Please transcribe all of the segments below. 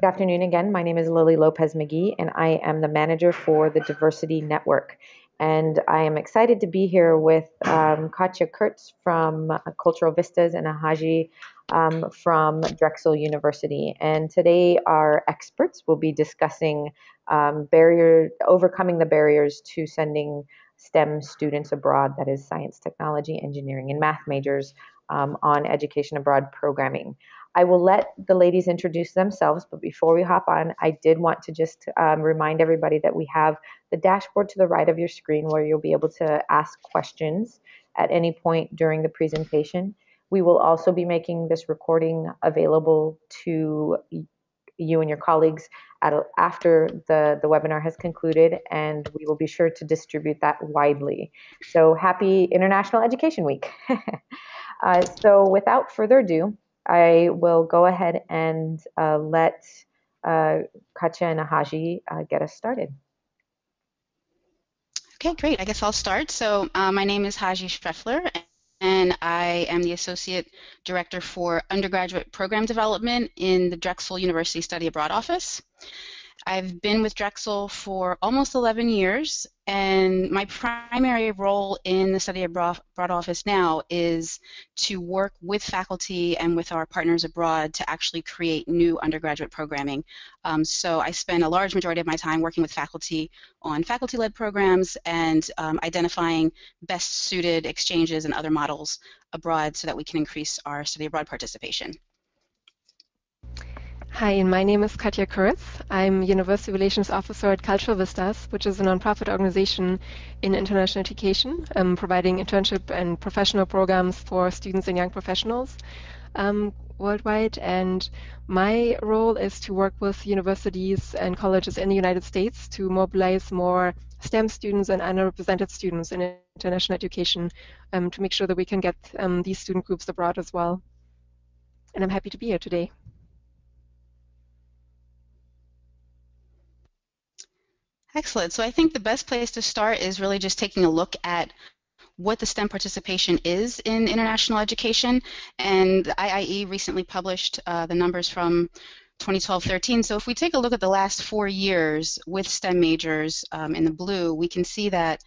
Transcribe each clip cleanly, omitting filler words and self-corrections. Good afternoon again. My name is Lily Lopez-McGee, and I am the manager for the Diversity Network. And I am excited to be here with Katja Kurz from Cultural Vistas and Ahaji from Drexel University. And today our experts will be discussing overcoming the barriers to sending STEM students abroad, that is science, technology, engineering, and math majors on education abroad programming. I will let the ladies introduce themselves, but before we hop on, I did want to just remind everybody that we have the dashboard to the right of your screen where you'll be able to ask questions at any point during the presentation. We will also be making this recording available to you and your colleagues after the webinar has concluded, and we will be sure to distribute that widely. So happy International Education Week. So without further ado, I will go ahead and let Katja and Ahaji get us started. Okay, great. I guess I'll start. So my name is Ahaji Schreffler, and I am the Associate Director for Undergraduate Program Development in the Drexel University Study Abroad Office. I've been with Drexel for almost 11 years, and my primary role in the Study Abroad Office now is to work with faculty and with our partners abroad to actually create new undergraduate programming. So I spend a large majority of my time working with faculty on faculty-led programs and identifying best-suited exchanges and other models abroad so that we can increase our study abroad participation. Hi, and my name is Katja Kurz. I'm University Relations Officer at Cultural Vistas, which is a nonprofit organization in international education, providing internship and professional programs for students and young professionals worldwide. And my role is to work with universities and colleges in the United States to mobilize more STEM students and underrepresented students in international education to make sure that we can get these student groups abroad as well. And I'm happy to be here today. Excellent. So I think the best place to start is really just taking a look at what the STEM participation is in international education. And the IIE recently published the numbers from 2012-13. So if we take a look at the last 4 years with STEM majors in the blue, we can see that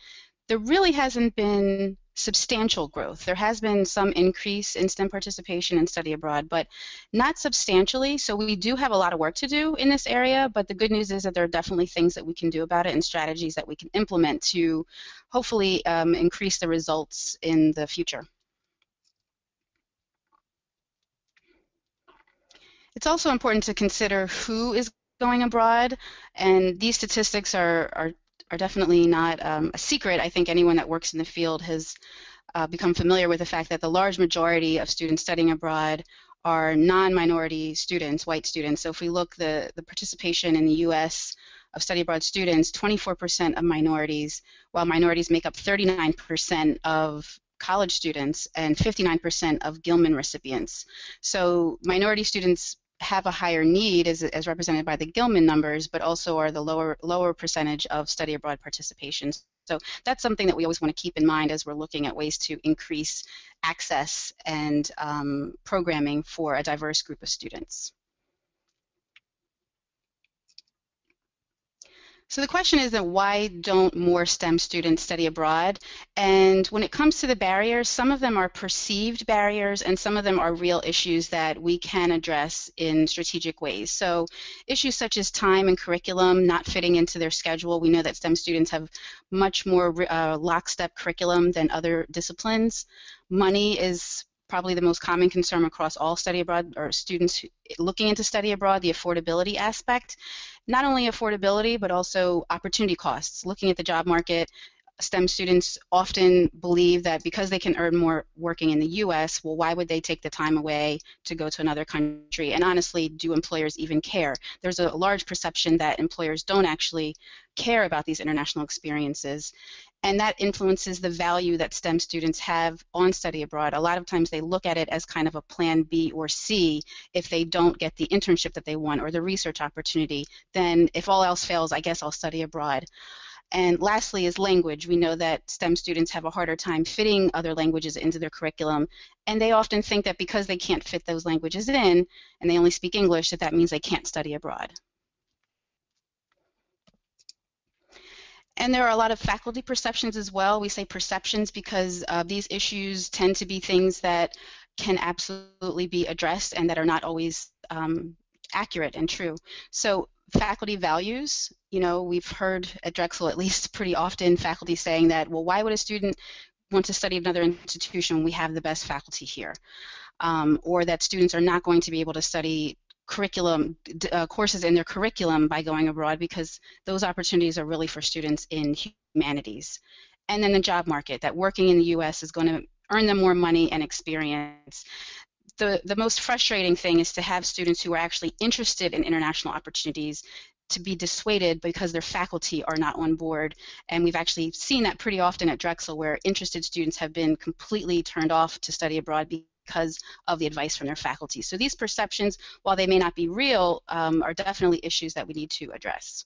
there really hasn't been substantial growth. There has been some increase in STEM participation and study abroad, but not substantially. So we do have a lot of work to do in this area, but the good news is that there are definitely things that we can do about it and strategies that we can implement to hopefully increase the results in the future. It's also important to consider who is going abroad, and these statistics are definitely not a secret. I think anyone that works in the field has become familiar with the fact that the large majority of students studying abroad are non-minority students, white students. So if we look the participation in the U.S. of study abroad students, 24% of minorities, while minorities make up 39% of college students and 59% of Gilman recipients. So minority students have a higher need as represented by the Gilman numbers, but also are the lower percentage of study abroad participation. So that's something that we always want to keep in mind as we're looking at ways to increase access and programming for a diverse group of students. So the question is that why don't more STEM students study abroad? And when it comes to the barriers, some of them are perceived barriers and some of them are real issues that we can address in strategic ways. So issues such as time and curriculum not fitting into their schedule. We know that STEM students have much more lockstep curriculum than other disciplines. Money is probably the most common concern across all study abroad or students looking into study abroad, the affordability aspect. Not only affordability, but also opportunity costs. Looking at the job market, STEM students often believe that because they can earn more working in the U.S., well, why would they take the time away to go to another country? And honestly, do employers even care? There's a large perception that employers don't actually care about these international experiences. And that influences the value that STEM students have on study abroad. A lot of times they look at it as kind of a plan B or C. If they don't get the internship that they want or the research opportunity, then if all else fails, I guess I'll study abroad. And lastly is language. We know that STEM students have a harder time fitting other languages into their curriculum, and they often think that because they can't fit those languages in and they only speak English, that that means they can't study abroad. And there are a lot of faculty perceptions as well. We say perceptions because these issues tend to be things that can absolutely be addressed and that are not always accurate and true. So faculty values, you know, we've heard at Drexel at least pretty often faculty saying that, well, why would a student want to study another institution when we have the best faculty here? Or that students are not going to be able to study curriculum courses in their curriculum by going abroad because those opportunities are really for students in humanities. And then the job market, that working in the U.S. is going to earn them more money and experience. The most frustrating thing is to have students who are actually interested in international opportunities to be dissuaded because their faculty are not on board, and we've actually seen that pretty often at Drexel, where interested students have been completely turned off to study abroad because of the advice from their faculty. So these perceptions, while they may not be real, are definitely issues that we need to address.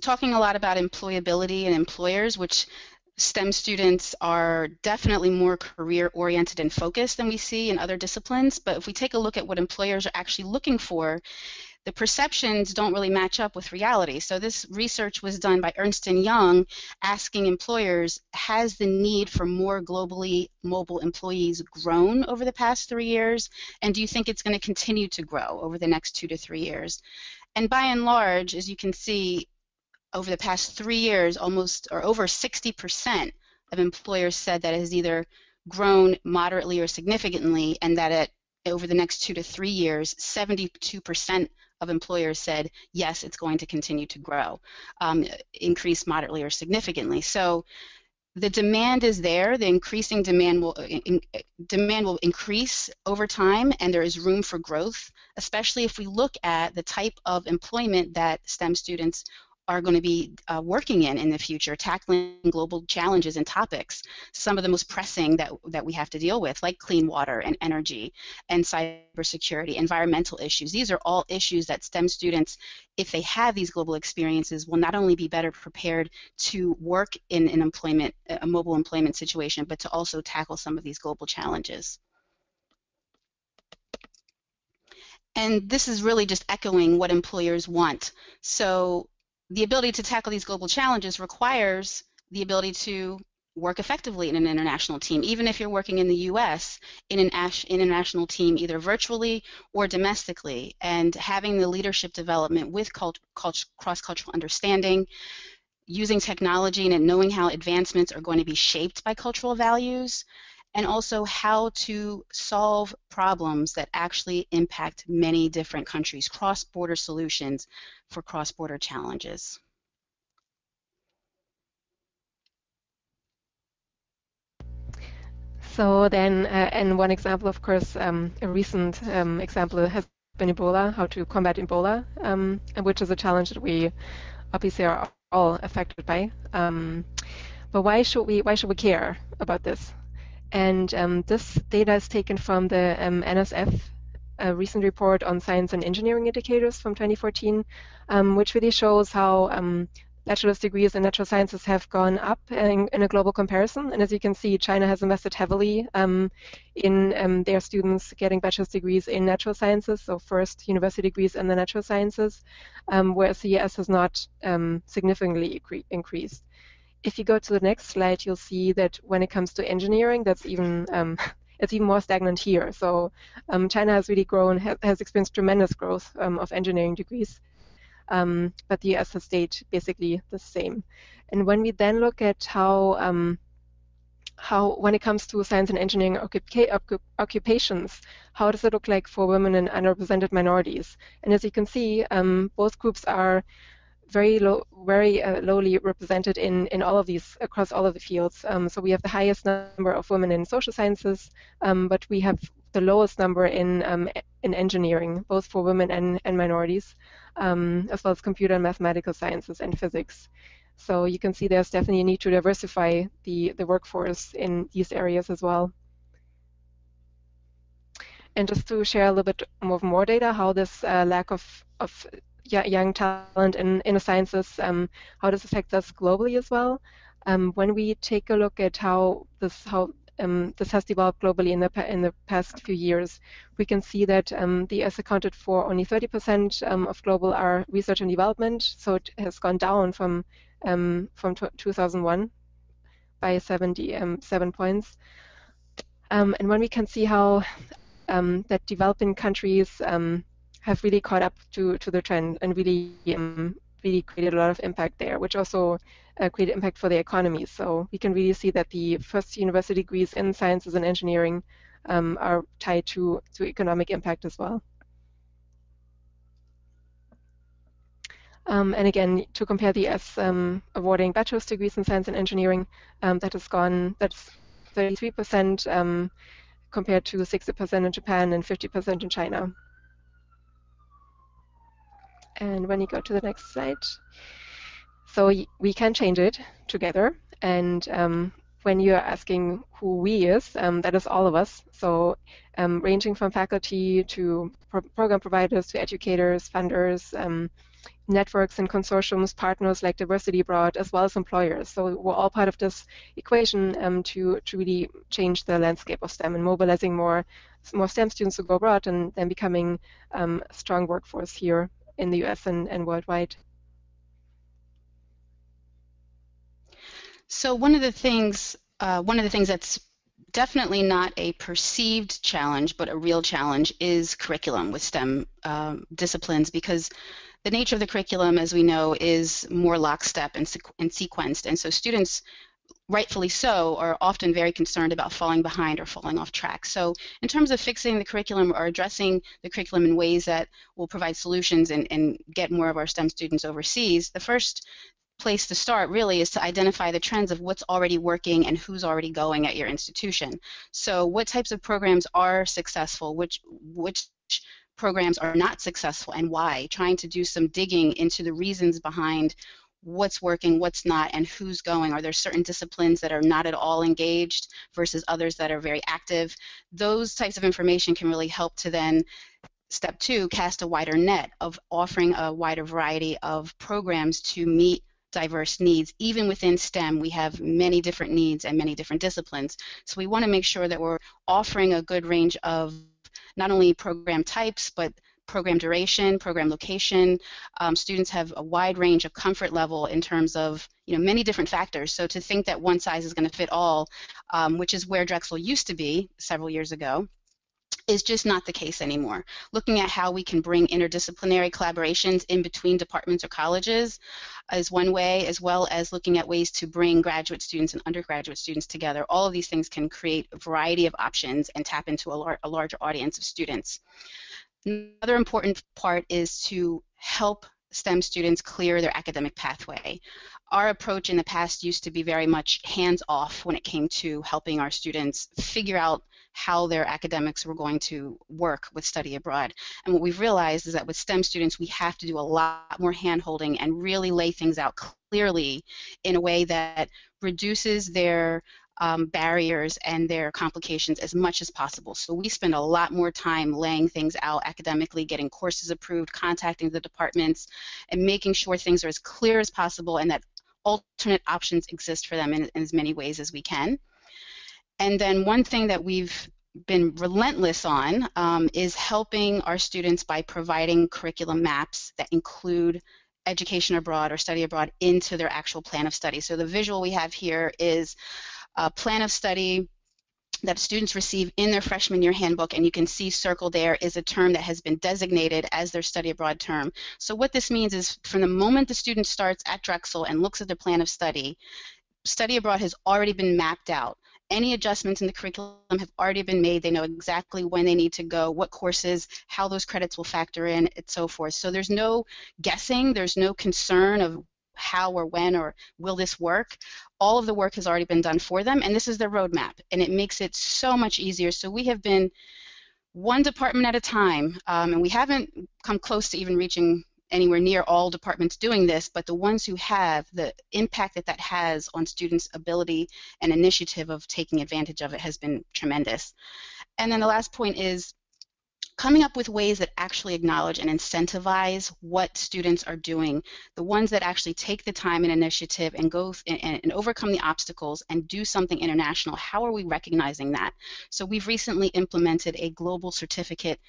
Talking a lot about employability and employers, which STEM students are definitely more career-oriented and focused than we see in other disciplines, but if we take a look at what employers are actually looking for, the perceptions don't really match up with reality. So this research was done by Ernst & Young asking employers, has the need for more globally mobile employees grown over the past 3 years, and do you think it's going to continue to grow over the next 2 to 3 years? And by and large, as you can see, over the past 3 years, almost or over 60% of employers said that it has either grown moderately or significantly, and that over the next 2 to 3 years, 72% of employers said, yes, it's going to continue to grow, increase moderately or significantly. So the demand is there. The increasing demand will increase over time, and there is room for growth, especially if we look at the type of employment that STEM students are going to be working in the future, tackling global challenges and topics, some of the most pressing that we have to deal with, like clean water and energy and cybersecurity, environmental issues. These are all issues that STEM students, if they have these global experiences, will not only be better prepared to work in an employment, a mobile employment situation, but to also tackle some of these global challenges. And this is really just echoing what employers want. So the ability to tackle these global challenges requires the ability to work effectively in an international team. Even if you're working in the U.S., in an international team, either virtually or domestically, and having the leadership development with cross-cultural understanding, using technology and knowing how advancements are going to be shaped by cultural values, and also how to solve problems that actually impact many different countries, cross-border solutions for cross-border challenges. So then, and one example, of course, a recent example has been Ebola, how to combat Ebola, which is a challenge that we obviously are all affected by. But why should we care about this? And this data is taken from the NSF recent report on science and engineering educators from 2014, which really shows how bachelor's degrees in natural sciences have gone up in a global comparison. And as you can see, China has invested heavily in their students getting bachelor's degrees in natural sciences, so first university degrees in the natural sciences, whereas the US has not significantly increased. If you go to the next slide, you'll see that when it comes to engineering, that's even it's even more stagnant here. So China has really grown, has experienced tremendous growth of engineering degrees, but the US has stayed basically the same. And when we then look at how when it comes to science and engineering occupations, how does it look like for women and underrepresented minorities? And as you can see, both groups are very lowly represented in all of these, across all of the fields. So we have the highest number of women in social sciences, but we have the lowest number in engineering, both for women and minorities, as well as computer and mathematical sciences and physics. So you can see there's definitely a need to diversify the workforce in these areas as well. And just to share a little bit more data, how this lack of young talent in the sciences, how this affects us globally as well. When we take a look at how this has developed globally in the past few years, we can see that the US accounted for only 30% of global R research and development, so it has gone down from 2001 by 7 points. And when we can see how that developing countries have really caught up to the trend and really created a lot of impact there, which also created impact for the economy. So we can really see that the first university degrees in sciences and engineering are tied to economic impact as well. And again, to compare the US awarding bachelor's degrees in science and engineering, that's 33% compared to 60% in Japan and 50% in China. And when you go to the next slide, so we can change it together. And when you're asking who we is, that is all of us. So ranging from faculty to program providers to educators, funders, networks and consortiums, partners like Diversity Abroad, as well as employers. So we're all part of this equation to really change the landscape of STEM and mobilizing more STEM students to go abroad and then becoming a strong workforce here in the US and worldwide. So one of the things that's definitely not a perceived challenge, but a real challenge, is curriculum with STEM disciplines, because the nature of the curriculum, as we know, is more lockstep and sequenced, and so students, rightfully so, are often very concerned about falling behind or falling off track. So in terms of fixing the curriculum or addressing the curriculum in ways that will provide solutions and get more of our STEM students overseas, the first place to start really is to identify the trends of what's already working and who's already going at your institution. So what types of programs are successful, which programs are not successful, and why, trying to do some digging into the reasons behind what's working, what's not, and who's going. Are there certain disciplines that are not at all engaged versus others that are very active? Those types of information can really help to then, step two, cast a wider net of offering a wider variety of programs to meet diverse needs. Even within STEM, we have many different needs and many different disciplines. So we want to make sure that we're offering a good range of not only program types, but program duration, program location. Students have a wide range of comfort level in terms of, you know, many different factors. So to think that one size is going to fit all, which is where Drexel used to be several years ago, is just not the case anymore. Looking at how we can bring interdisciplinary collaborations in between departments or colleges is one way, as well as looking at ways to bring graduate students and undergraduate students together. All of these things can create a variety of options and tap into a larger audience of students. Another important part is to help STEM students clear their academic pathway. Our approach in the past used to be very much hands-off when it came to helping our students figure out how their academics were going to work with study abroad. And what we've realized is that with STEM students, we have to do a lot more hand-holding and really lay things out clearly in a way that reduces their barriers and their complications as much as possible. So we spend a lot more time laying things out academically, getting courses approved, contacting the departments, and making sure things are as clear as possible and that alternate options exist for them in as many ways as we can. And then one thing that we've been relentless on is helping our students by providing curriculum maps that include education abroad or study abroad into their actual plan of study. So the visual we have here is a plan of study that students receive in their freshman year handbook, and you can see circled there is a term that has been designated as their study abroad term. So what this means is from the moment the student starts at Drexel and looks at their plan of study, study abroad has already been mapped out. Any adjustments in the curriculum have already been made. They know exactly when they need to go, what courses, how those credits will factor in, and so forth. So there's no guessing, there's no concern of how or when or will this work. All of the work has already been done for them, and this is their roadmap, and it makes it so much easier. So we have been one department at a time, and we haven't come close to even reaching anywhere near all departments doing this, but the ones who have, the impact that that has on students' ability and initiative of taking advantage of it has been tremendous. And then the last point is coming up with ways that actually acknowledge and incentivize what students are doing, the ones that actually take the time and initiative and go and overcome the obstacles and do something international. How are we recognizing that? So we've recently implemented a global certificate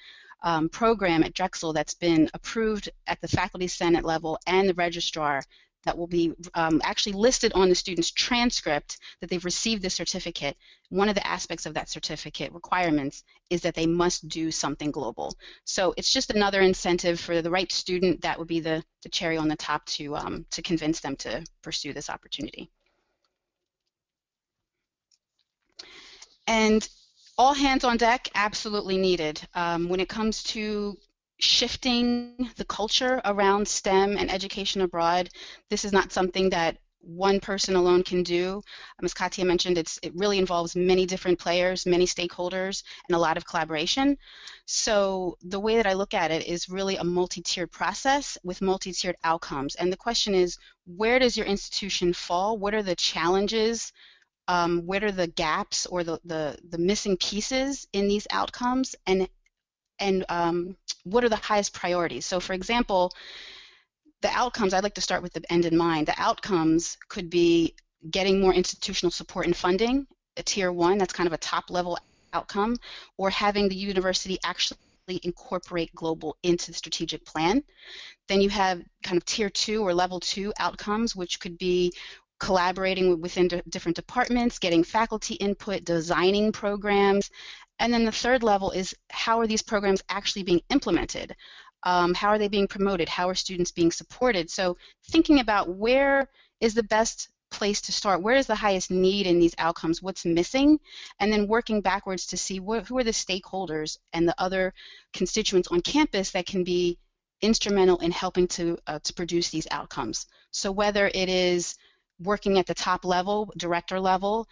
program at Drexel that's been approved at the Faculty Senate level and the registrar, that will be actually listed on the student's transcript that they've received the certificate. One of the aspects of that certificate requirements is that they must do something global. So it's just another incentive for the right student. That would be the cherry on the top to convince them to pursue this opportunity. And all hands on deck, absolutely needed. When it comes to shifting the culture around STEM and education abroad, this is not something that one person alone can do. As Katja mentioned, it really involves many different players, many stakeholders, and a lot of collaboration. So the way that I look at it is really a multi-tiered process with multi-tiered outcomes. And the question is, where does your institution fall? What are the challenges? Where are the gaps or the missing pieces in these outcomes? And what are the highest priorities? So, for example, the outcomes, I'd like to start with the end in mind. The outcomes could be getting more institutional support and funding, a tier one, that's kind of a top level outcome, or having the university actually incorporate global into the strategic plan. Then you have kind of tier two or level two outcomes, which could be collaborating within different departments, getting faculty input, designing programs. And then the third level is, how are these programs actually being implemented? How are they being promoted? How are students being supported? So thinking about where is the best place to start, where is the highest need in these outcomes, what's missing, and then working backwards to see who are the stakeholders and the other constituents on campus that can be instrumental in helping to produce these outcomes. So whether it is working at the top level, director level,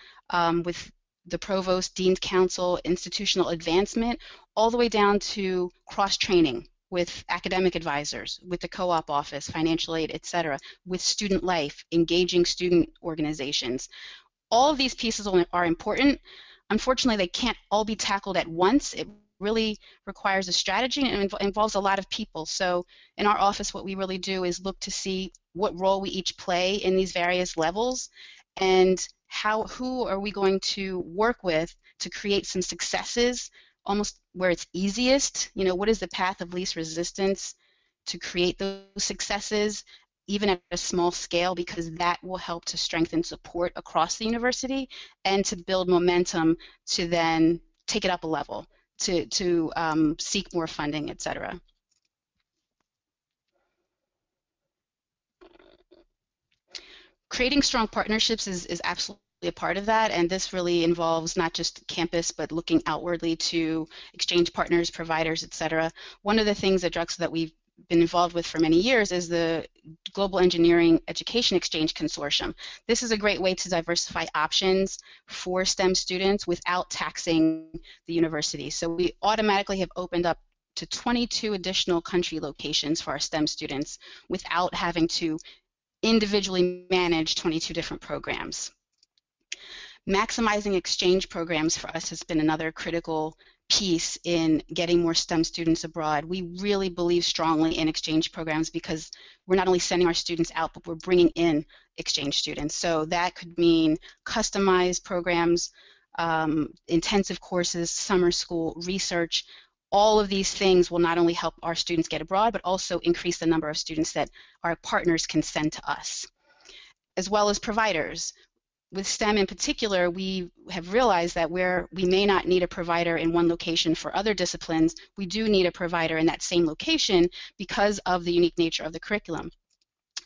with the provost, dean's council, institutional advancement, all the way down to cross-training with academic advisors, with the co-op office, financial aid, etc., with student life, engaging student organizations. All of these pieces are important. Unfortunately, they can't all be tackled at once. It really requires a strategy and involves a lot of people. So in our office, what we really do is look to see what role we each play in these various levels, and who are we going to work with to create some successes, almost where it's easiest. You know, what is the path of least resistance to create those successes, even at a small scale, because that will help to strengthen support across the university and to build momentum to then take it up a level, to seek more funding, etc. Creating strong partnerships is absolutely a part of that, and this really involves not just campus but looking outwardly to exchange partners, providers, etc. One of the things at Drexel that we've been involved with for many years is the Global Engineering Education Exchange Consortium. This is a great way to diversify options for STEM students without taxing the university. So we automatically have opened up to 22 additional country locations for our STEM students without having to individually manage 22 different programs. Maximizing exchange programs for us has been another critical piece in getting more STEM students abroad. We really believe strongly in exchange programs because we're not only sending our students out, but we're bringing in exchange students. So that could mean customized programs, intensive courses, summer school, research. All of these things will not only help our students get abroad, but also increase the number of students that our partners can send to us, as well as providers. With STEM in particular, we have realized that where we may not need a provider in one location for other disciplines, we do need a provider in that same location because of the unique nature of the curriculum,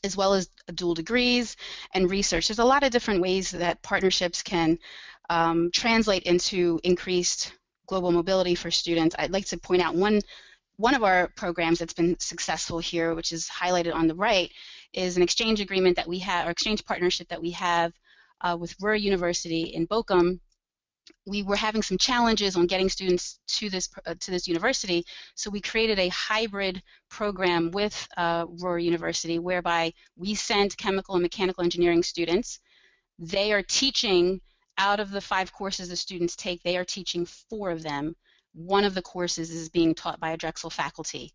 as well as dual degrees and research. There's a lot of different ways that partnerships can translate into increased global mobility for students. I'd like to point out one of our programs that's been successful here, which is highlighted on the right, is an exchange agreement that we have, or exchange partnership that we have with Ruhr University in Bochum. We were having some challenges on getting students to this university, so we created a hybrid program with Ruhr University, whereby we sent chemical and mechanical engineering students. They are teaching. Out of the 5 courses the students take, they are teaching 4 of them. one of the courses is being taught by a Drexel faculty,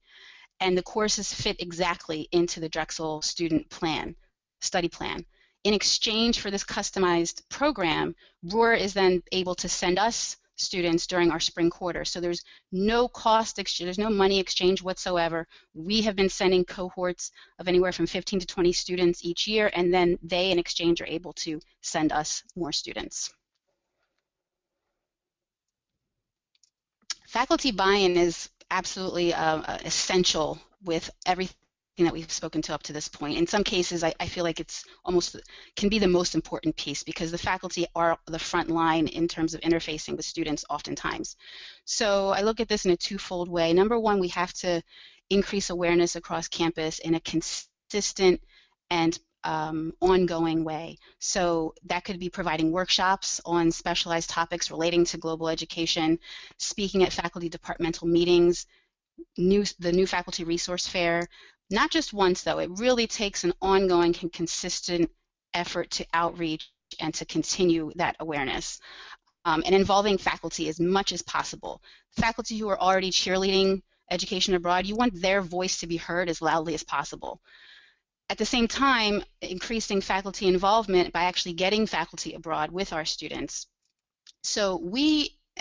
and the courses fit exactly into the Drexel student plan, study plan. In exchange for this customized program, Ruhr is then able to send us students during our spring quarter. So there's no cost exchange, there's no money exchange whatsoever. We have been sending cohorts of anywhere from 15 to 20 students each year, and then they in exchange are able to send us more students. Faculty buy-in is absolutely essential with everything that we've spoken to up to this point. In some cases, I feel like it's almost can be the most important piece, because the faculty are the front line in terms of interfacing with students oftentimes. So I look at this in a twofold way. Number one, we have to increase awareness across campus in a consistent and ongoing way. So that could be providing workshops on specialized topics relating to global education, speaking at faculty departmental meetings, the new faculty resource fair. Not just once, though. It really takes an ongoing and consistent effort to outreach and to continue that awareness, and involving faculty as much as possible. Faculty who are already cheerleading education abroad, you want their voice to be heard as loudly as possible. At the same time, increasing faculty involvement by actually getting faculty abroad with our students. So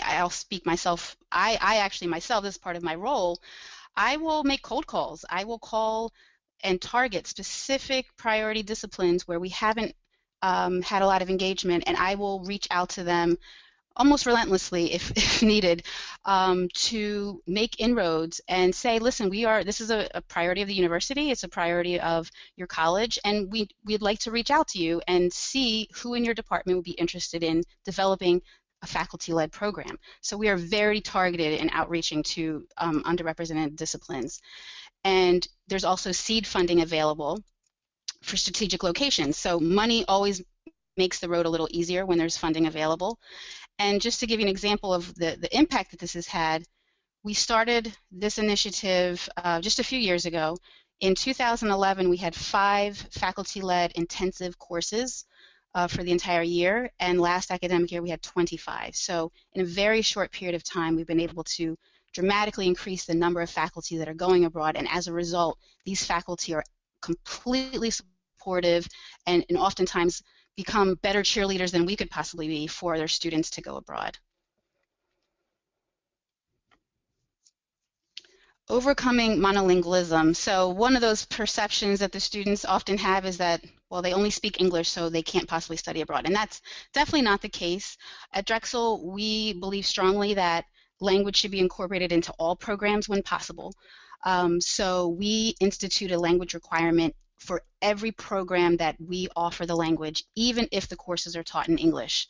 I'll speak myself, I actually myself, this is part of my role, I will make cold calls. I will call and target specific priority disciplines where we haven't had a lot of engagement, and I will reach out to them almost relentlessly if needed, to make inroads and say, listen, this is a priority of the university, it's a priority of your college, and we'd like to reach out to you and see who in your department would be interested in developing a faculty-led program. So we are very targeted in outreaching to underrepresented disciplines. And there's also seed funding available for strategic locations. So money always makes the road a little easier when there's funding available. And just to give you an example of the impact that this has had, we started this initiative just a few years ago. In 2011, we had 5 faculty-led intensive courses for the entire year, and last academic year we had 25. So in a very short period of time, we've been able to dramatically increase the number of faculty that are going abroad, and as a result, these faculty are completely supportive and oftentimes become better cheerleaders than we could possibly be for their students to go abroad. Overcoming monolingualism. So one of those perceptions that the students often have is that, well, they only speak English, so they can't possibly study abroad. And that's definitely not the case. At Drexel, we believe strongly that language should be incorporated into all programs when possible. So we institute a language requirement for every program that we offer the language, even if the courses are taught in English.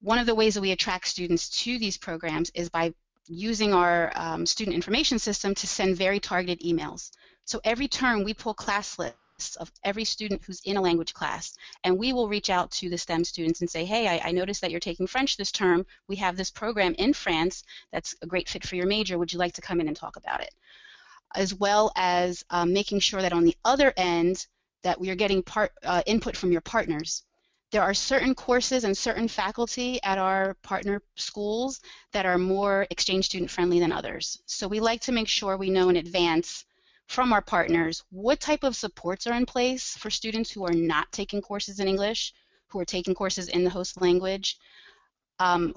One of the ways that we attract students to these programs is by using our student information system to send very targeted emails. So every term we pull class lists of every student who's in a language class, and we will reach out to the STEM students and say, hey, I noticed that you're taking French this term. We have this program in France that's a great fit for your major. Would you like to come in and talk about it? As well as making sure that on the other end that we are getting input from your partners. There are certain courses and certain faculty at our partner schools that are more exchange student friendly than others. So we like to make sure we know in advance from our partners what type of supports are in place for students who are not taking courses in English, who are taking courses in the host language,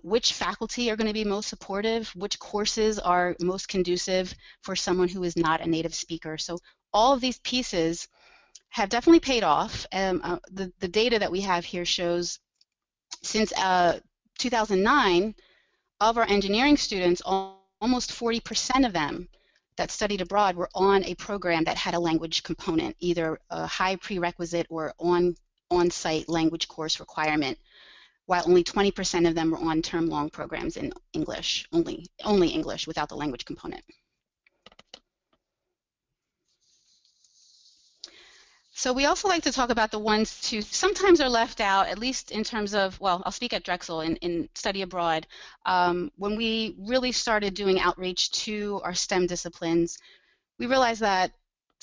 which faculty are going to be most supportive, which courses are most conducive for someone who is not a native speaker. So all of these pieces have definitely paid off. The data that we have here shows since 2009, of our engineering students, almost 40% of them that studied abroad were on a program that had a language component, either a high prerequisite or on-site language course requirement, while only 20% of them were on term-long programs in English, only English without the language component. So we also like to talk about the ones who sometimes are left out, at least in terms of, well, I'll speak at Drexel in study abroad. When we really started doing outreach to our STEM disciplines, we realized that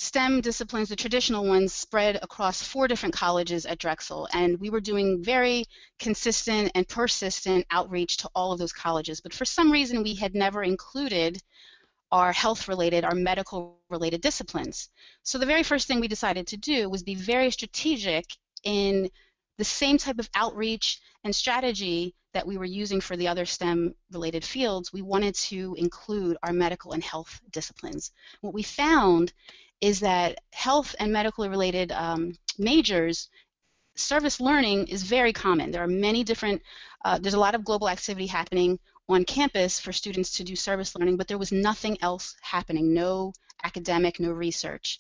STEM disciplines, the traditional ones, spread across 4 different colleges at Drexel, and we were doing very consistent and persistent outreach to all of those colleges. But for some reason, we had never included our health-related, our medical-related disciplines. So the very first thing we decided to do was be very strategic in the same type of outreach and strategy that we were using for the other STEM-related fields. We wanted to include our medical and health disciplines. What we found is that health and medically related majors, service learning is very common. There are many different, there's a lot of global activity happening on campus for students to do service learning, but there was nothing else happening, no academic, no research.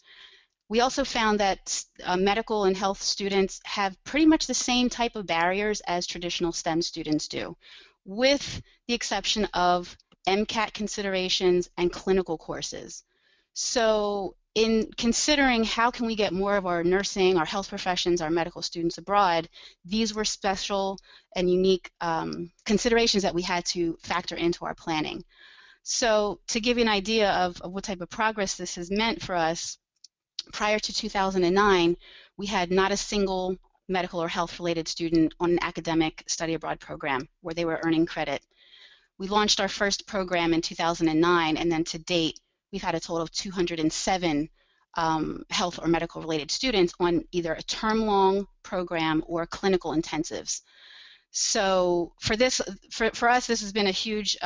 We also found that medical and health students have pretty much the same type of barriers as traditional STEM students do, with the exception of MCAT considerations and clinical courses. So in considering how can we get more of our nursing, our health professions, our medical students abroad, these were special and unique considerations that we had to factor into our planning. So to give you an idea of what type of progress this has meant for us, prior to 2009, we had not a single medical or health-related student on an academic study abroad program where they were earning credit. We launched our first program in 2009, and then to date, we've had a total of 207 health or medical related students on either a term-long program or clinical intensives. So for us, this has been a huge,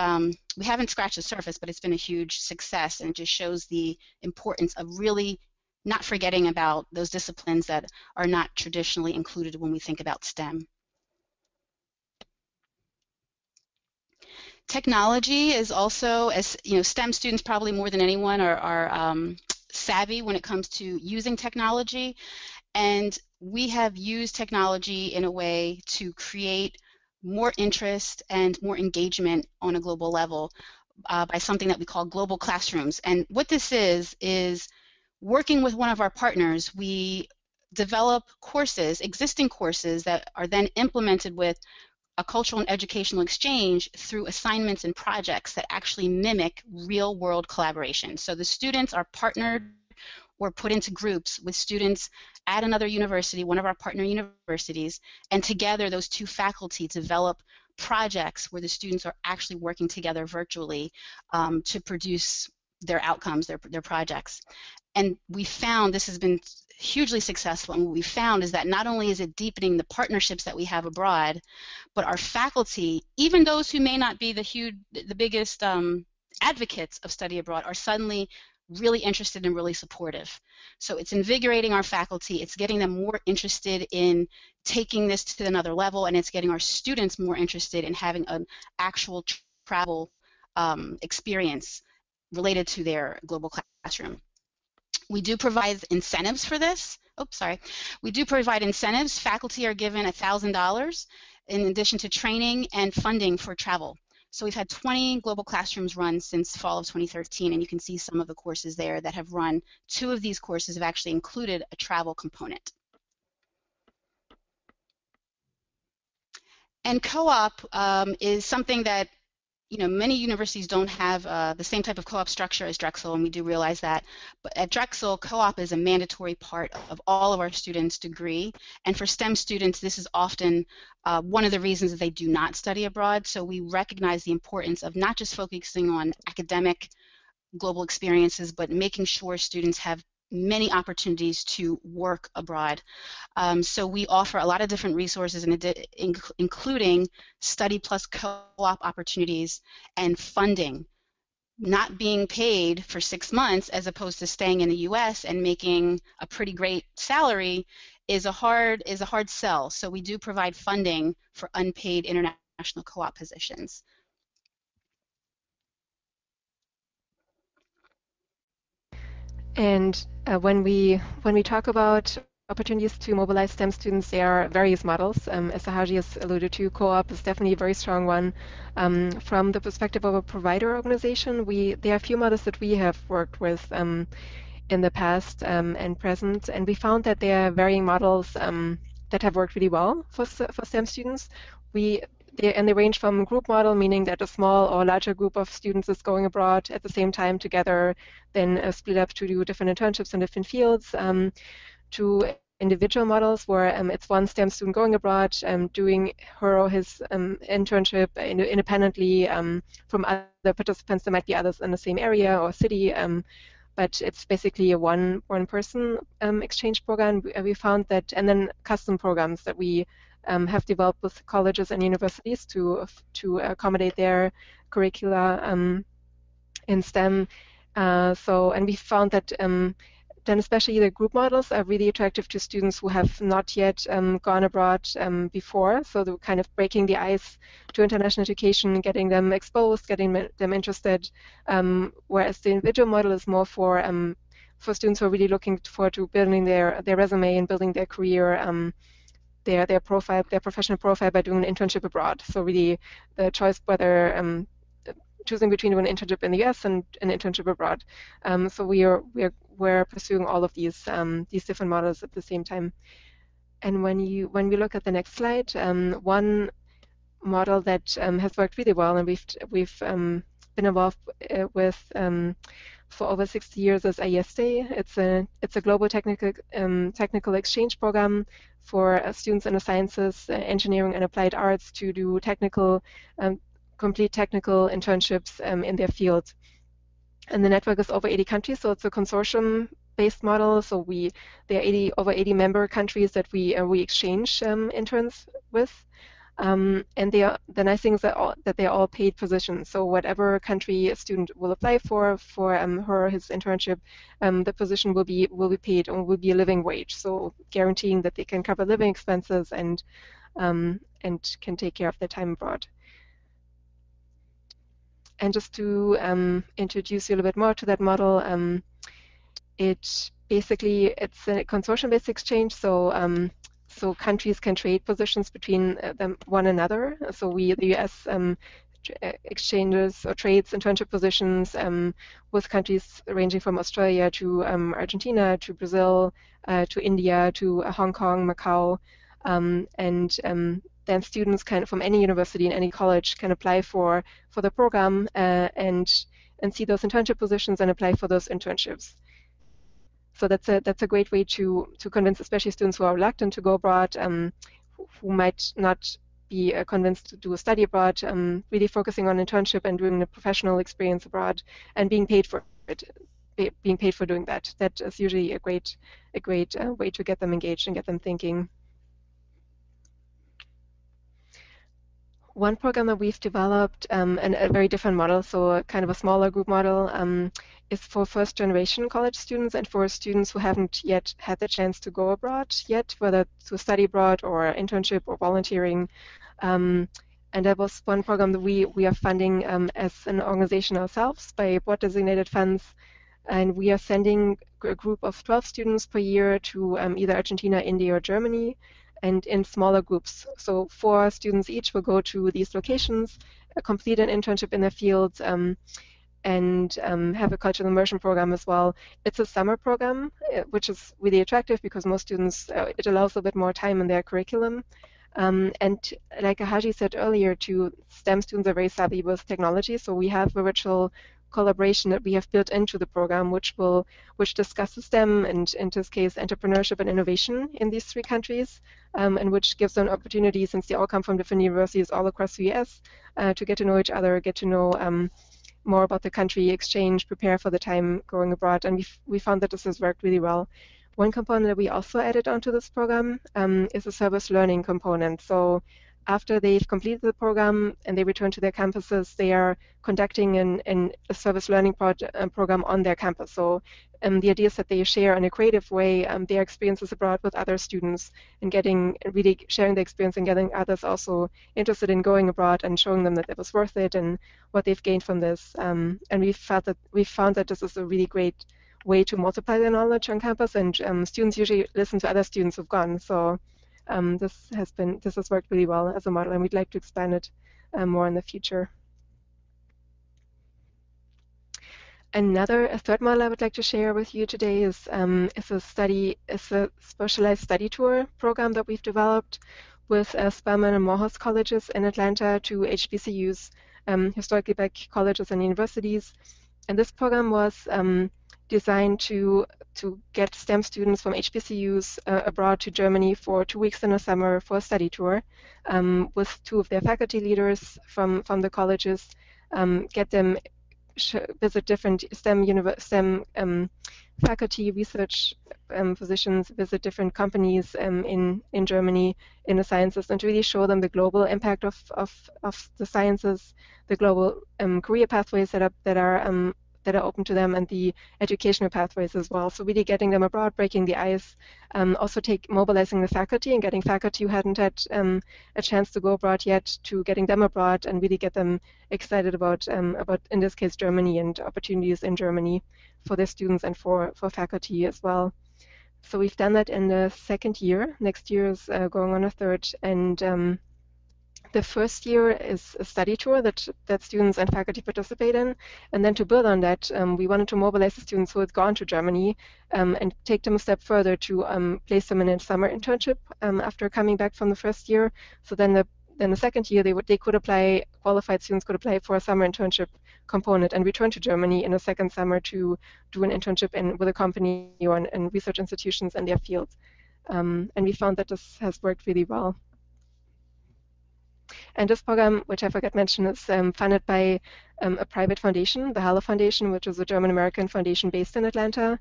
we haven't scratched the surface, but it's been a huge success, and it just shows the importance of really not forgetting about those disciplines that are not traditionally included when we think about STEM. Technology is also, as you know, STEM students probably more than anyone are savvy when it comes to using technology, and we have used technology in a way to create more interest and more engagement on a global level by something that we call global classrooms. And what this is working with one of our partners, we develop courses, existing courses, that are then implemented with a cultural and educational exchange through assignments and projects that actually mimic real-world collaboration. So the students are partnered or put into groups with students at another university, one of our partner universities, and together those two faculty develop projects where the students are actually working together virtually to produce their outcomes, their projects. And we found this has been hugely successful, and what we found is that not only is it deepening the partnerships that we have abroad, but our faculty, even those who may not be the biggest advocates of study abroad, are suddenly really interested and really supportive. So it's invigorating our faculty, it's getting them more interested in taking this to another level, and it's getting our students more interested in having an actual travel experience related to their global classroom. We do provide incentives for this. Oops, sorry. We do provide incentives. Faculty are given $1,000 in addition to training and funding for travel. So we've had 20 global classrooms run since fall of 2013, and you can see some of the courses there that have run. 2 of these courses have actually included a travel component. And co-op is something that, you know, many universities don't have the same type of co-op structure as Drexel, and we do realize that. But at Drexel, co-op is a mandatory part of all of our students' degree, and for STEM students, this is often one of the reasons that they do not study abroad. So we recognize the importance of not just focusing on academic global experiences, but making sure students have many opportunities to work abroad. So we offer a lot of different resources, including study plus co-op opportunities and funding, not being paid for 6 months as opposed to staying in the US and making a pretty great salary is a hard sell. So we do provide funding for unpaid international co-op positions. And when we talk about opportunities to mobilize STEM students, there are various models. As Ahaji has alluded to, co-op is definitely a very strong one. From the perspective of a provider organization, there are a few models that we have worked with in the past and present, and we found that there are varying models that have worked really well for STEM students. We They range from group model, meaning that a small or larger group of students is going abroad at the same time together, then split up to do different internships in different fields, to individual models where it's one STEM student going abroad, doing her or his internship independently from other participants. There might be others in the same area or city, but it's basically a one-person exchange program. We found that, and then custom programs that we have developed with colleges and universities to accommodate their curricula in STEM. And we found that then especially the group models are really attractive to students who have not yet gone abroad before. So they're kind of breaking the ice to international education, getting them exposed, getting them interested, whereas the individual model is more for students who are really looking forward to building their resume and building their career, their profile, their professional profile by doing an internship abroad. So really the choice whether choosing between an internship in the U.S. and an internship abroad. So we're pursuing all of these different models at the same time. And when we look at the next slide, one model that has worked really well and we've been involved with for over 60 years is IAESTE. It's a global technical exchange program for students in the sciences, engineering, and applied arts to do complete technical internships in their field. And the network is over 80 countries, so it's a consortium-based model. So there are over 80 member countries that we exchange interns with. And the nice thing is that they are all paid positions. So whatever country a student will apply for her or his internship, the position will be paid or will be a living wage. So guaranteeing that they can cover living expenses and can take care of their time abroad. And just to introduce you a little bit more to that model, it's a consortium-based exchange. So countries can trade positions between one another. So the U.S. Exchanges or trades internship positions with countries ranging from Australia to Argentina to Brazil to India to Hong Kong, Macau, then students from any university and any college can apply for the program and see those internship positions and apply for those internships. So that's a great way to convince, especially students who are reluctant to go abroad, who might not be convinced to do a study abroad, really focusing on internship and doing a professional experience abroad and being paid for it, being paid for doing that. That is usually a great way to get them engaged and get them thinking. One program that we've developed, and a very different model, so kind of a smaller group model, is for first-generation college students and for students who haven't yet had the chance to go abroad yet, whether to study abroad or internship or volunteering. And that was one program that we are funding as an organization ourselves by board-designated funds. And we are sending a group of 12 students per year to either Argentina, India, or Germany, and in smaller groups. So 4 students each will go to these locations, complete an internship in their field, and have a cultural immersion program as well. It's a summer program, which is really attractive because most students, it allows a bit more time in their curriculum. And like Ahaji said earlier, STEM students are very savvy with technology, so we have a virtual collaboration that we have built into the program, which discusses STEM and, in this case, entrepreneurship and innovation in these 3 countries, and which gives them opportunities, since they all come from different universities all across the U.S., to get to know each other, get to know more about the country, exchange, prepare for the time going abroad, and we found that this has worked really well. One component that we also added onto this program is a service learning component. So after they've completed the program and they return to their campuses, they are conducting a service learning program on their campus. So the idea is that they share in a creative way their experiences abroad with other students and really sharing the experience and getting others also interested in going abroad and showing them that it was worth it and what they've gained from this. And we found that this is a really great way to multiply their knowledge on campus, and students usually listen to other students who've gone. So this has worked really well as a model, and we'd like to expand it more in the future. A third model I would like to share with you today is a specialized study tour program that we've developed, with Spelman and Morehouse colleges in Atlanta to HBCUs, historically black colleges and universities. And this program was designed to get STEM students from HBCUs abroad to Germany for 2 weeks in the summer for a study tour with two of their faculty leaders from the colleges, get them visit different STEM faculty research positions, visit different companies in Germany in the sciences, and to really show them the global impact of the sciences, the global career pathways that are open to them, and the educational pathways as well. So really getting them abroad, breaking the ice, also mobilizing the faculty and getting faculty who hadn't had a chance to go abroad yet to getting them abroad and really get them excited about in this case Germany and opportunities in Germany for their students and for faculty as well. So we've done that in the second year. Next year is going on a third, and the first year is a study tour that students and faculty participate in, and then to build on that, we wanted to mobilize the students who had gone to Germany and take them a step further to place them in a summer internship after coming back from the first year. So then the second year qualified students could apply for a summer internship component and return to Germany in the second summer to do an internship with a company or in research institutions in their field. And we found that this has worked really well. And this program, which I forgot to mention, is funded by a private foundation, the Halle Foundation, which is a German-American foundation based in Atlanta.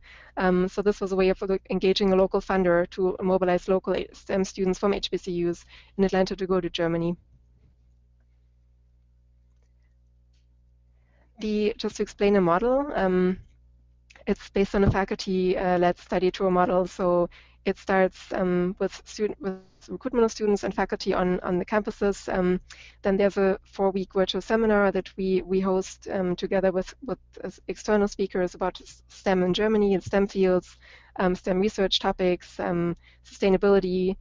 So this was a way of engaging a local funder to mobilize local STEM students from HBCUs in Atlanta to go to Germany. Just to explain the model, it's based on a faculty-led study tour model. So it starts with recruitment of students and faculty on the campuses. Then there's a 4-week virtual seminar that we host together with external speakers about STEM in Germany and STEM fields, STEM research topics, sustainability,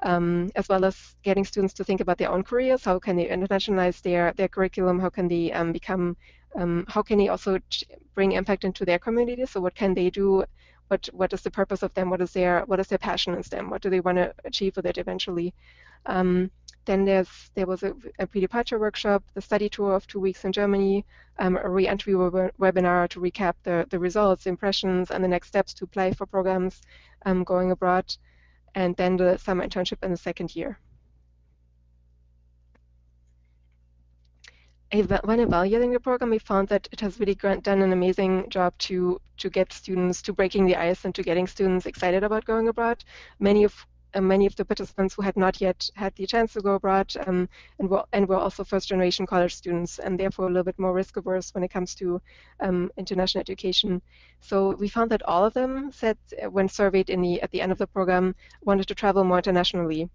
as well as getting students to think about their own careers. How can they internationalize their curriculum? How can they also bring impact into their community? So what can they do? What is the purpose of them? What is their passion in STEM? What do they want to achieve with it eventually? Then there was a pre-departure workshop, the study tour of 2 weeks in Germany, a re-entry webinar to recap the results, impressions, and the next steps to apply for programs going abroad, and then the summer internship in the second year. When evaluating the program, we found that it has really done an amazing job to get students to breaking the ice and to getting students excited about going abroad. Many of the participants who had not yet had the chance to go abroad and were also first-generation college students and therefore a little bit more risk-averse when it comes to international education. So we found that all of them said, when surveyed at the end of the program, wanted to travel more internationally.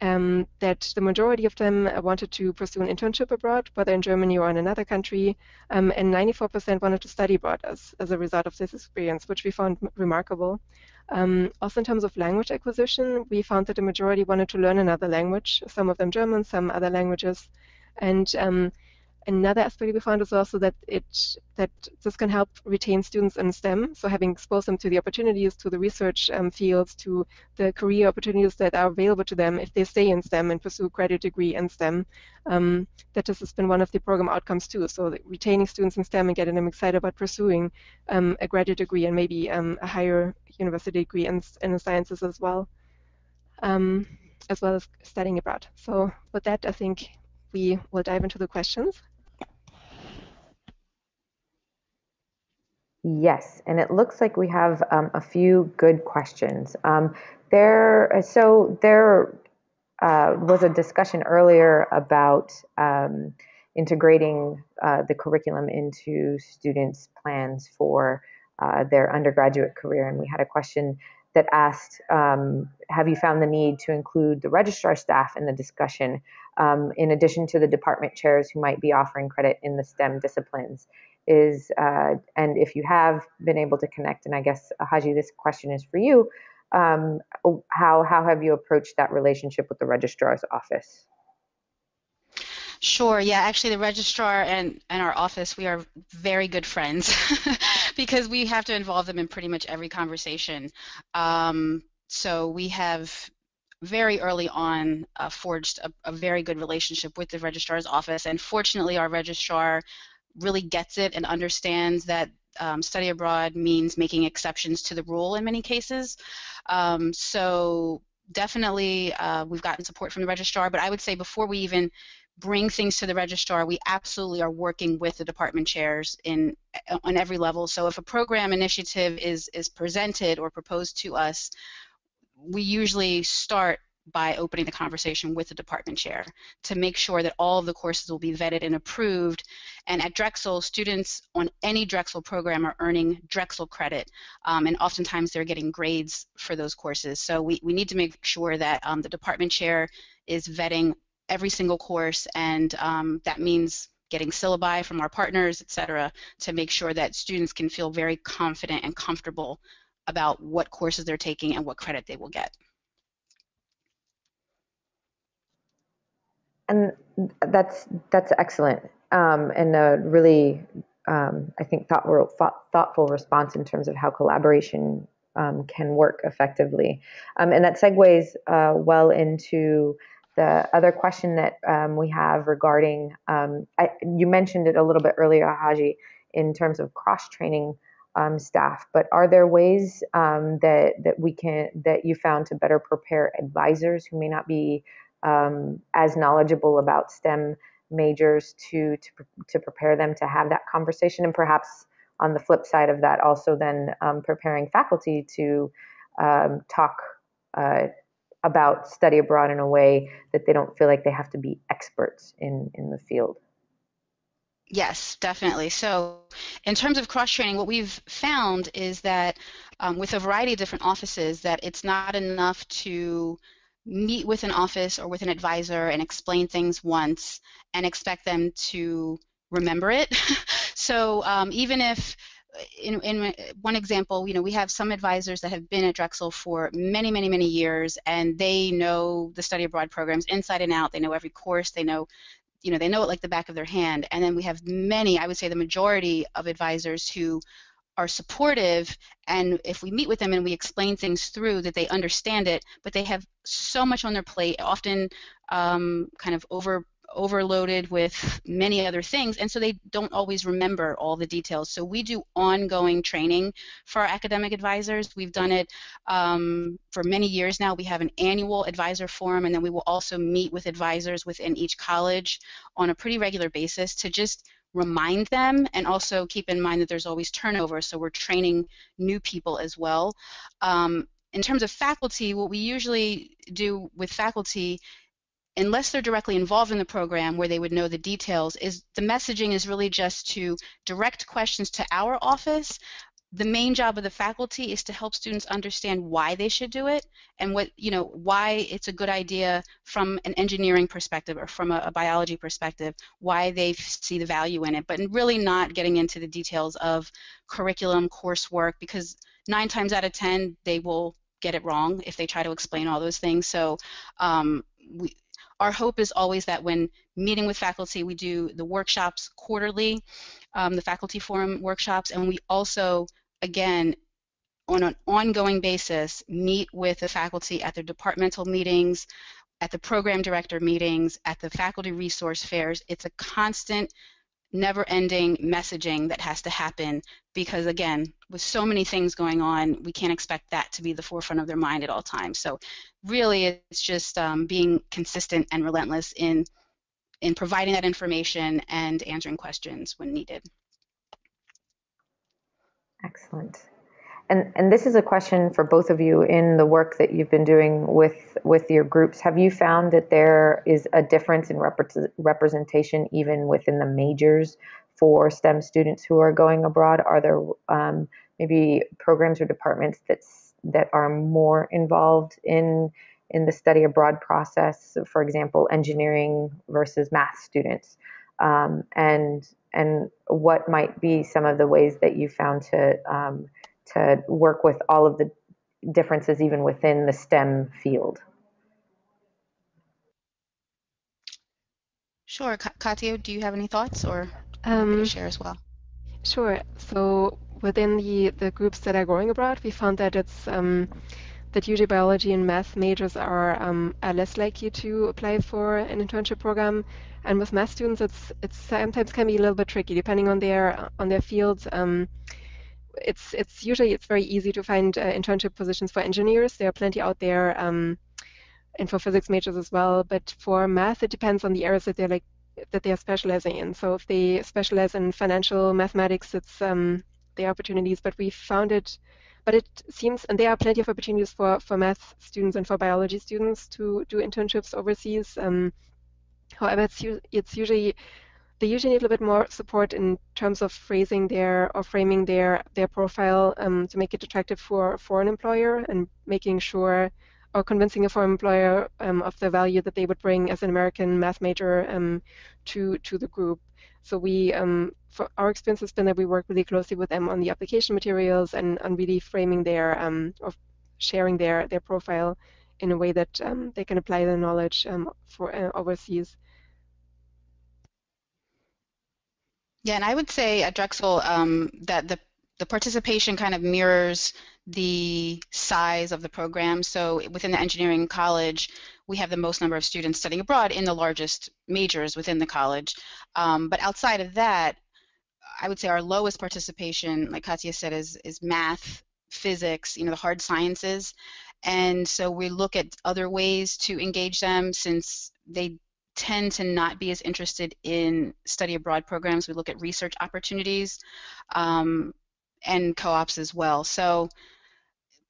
That the majority of them wanted to pursue an internship abroad, whether in Germany or in another country, and 94% wanted to study abroad as a result of this experience, which we found remarkable. Also in terms of language acquisition, we found that the majority wanted to learn another language, some of them German, some other languages. And another aspect we found is also that this can help retain students in STEM, so having exposed them to the opportunities, to the research fields, to the career opportunities that are available to them if they stay in STEM and pursue a graduate degree in STEM, that this has been one of the program outcomes too, so retaining students in STEM and getting them excited about pursuing a graduate degree and maybe a higher university degree in the sciences as well as studying abroad. So with that, I think we will dive into the questions. Yes, and it looks like we have a few good questions. There was a discussion earlier about integrating the curriculum into students' plans for their undergraduate career, and we had a question that asked, have you found the need to include the registrar staff in the discussion, in addition to the department chairs who might be offering credit in the STEM disciplines? And if you have been able to connect, and I guess, Ahaji, this question is for you, how have you approached that relationship with the registrar's office? Sure, yeah, actually the registrar and our office, we are very good friends because we have to involve them in pretty much every conversation. So we have very early on forged a very good relationship with the registrar's office, and fortunately our registrar really gets it and understands that study abroad means making exceptions to the rule in many cases. So definitely we've gotten support from the registrar, but I would say before we even bring things to the registrar, we absolutely are working with the department chairs on every level. So if a program initiative is presented or proposed to us, we usually start by opening the conversation with the department chair to make sure that all of the courses will be vetted and approved. And at Drexel, students on any Drexel program are earning Drexel credit, and oftentimes they're getting grades for those courses. So we need to make sure that the department chair is vetting every single course, and that means getting syllabi from our partners, etc., to make sure that students can feel very confident and comfortable about what courses they're taking and what credit they will get. And that's excellent, and a really, I think, thoughtful response in terms of how collaboration can work effectively. And that segues well into the other question that we have regarding, you mentioned it a little bit earlier, Ahaji, in terms of cross-training staff, but are there ways that you found to better prepare advisors who may not be as knowledgeable about STEM majors to prepare them to have that conversation, and perhaps on the flip side of that also then preparing faculty to talk about study abroad in a way that they don't feel like they have to be experts in the field? Yes, definitely. So in terms of cross-training, what we've found is that with a variety of different offices, that it's not enough to meet with an office or with an advisor and explain things once and expect them to remember it. So even if, in one example, you know, we have some advisors that have been at Drexel for many, many, many years, and they know the study abroad programs inside and out. They know every course. They know, you know, they know it like the back of their hand. And then we have many, I would say the majority of advisors who are supportive, and if we meet with them and we explain things through, that they understand it, but they have so much on their plate, often kind of overloaded with many other things, and so they don't always remember all the details. So we do ongoing training for our academic advisors. We've done it for many years now. We have an annual advisor forum, and then we will also meet with advisors within each college on a pretty regular basis to just remind them, and also keep in mind that there's always turnover, so we're training new people as well. In terms of faculty, what we usually do with faculty, unless they're directly involved in the program where they would know the details, is the messaging is really just to direct questions to our office. The main job of the faculty is to help students understand why they should do it, and what, you know, why it's a good idea from an engineering perspective or from a biology perspective, why they see the value in it, but really not getting into the details of curriculum, coursework, because 9 times out of 10 they will get it wrong if they try to explain all those things. So our hope is always that when meeting with faculty, we do the workshops quarterly, the faculty forum workshops, and we also, again, on an ongoing basis, meet with the faculty at their departmental meetings, at the program director meetings, at the faculty resource fairs. It's a constant, never-ending messaging that has to happen because, again, with so many things going on, we can't expect that to be the forefront of their mind at all times. So really it's just being consistent and relentless in providing that information and answering questions when needed. Excellent. And this is a question for both of you. In the work that you've been doing with your groups, have you found that there is a difference in representation even within the majors for STEM students who are going abroad? Are there maybe programs or departments that are more involved in the study abroad process, for example, engineering versus math students? And what might be some of the ways that you found to work with all of the differences even within the STEM field? Sure. Katja, do you have any thoughts, or can you share as well? Sure. So within the groups that are going abroad, we found that it's that usually biology and math majors are less likely to apply for an internship program. And with math students, it sometimes can be a little bit tricky, depending on their fields. It's usually very easy to find internship positions for engineers. There are plenty out there, and for physics majors as well. But for math, it depends on the areas that they are specializing in. So if they specialize in financial mathematics, it's the opportunities. But we found it. But it seems, and there are plenty of opportunities for math students and for biology students to do internships overseas. However, they usually need a little bit more support in terms of framing their profile to make it attractive for an employer, and making sure or convincing a foreign employer of the value that they would bring as an American math major to the group. So we, for our experience has been that we work really closely with them on the application materials and on really framing their or sharing their profile in a way that they can apply their knowledge for overseas. Yeah, and I would say at Drexel that the participation kind of mirrors the size of the program. So within the engineering college, we have the most number of students studying abroad in the largest majors within the college. But outside of that, I would say our lowest participation, like Katja said, is math, physics, the hard sciences. And so we look at other ways to engage them, since they tend to not be as interested in study abroad programs. We look at research opportunities and co-ops as well. So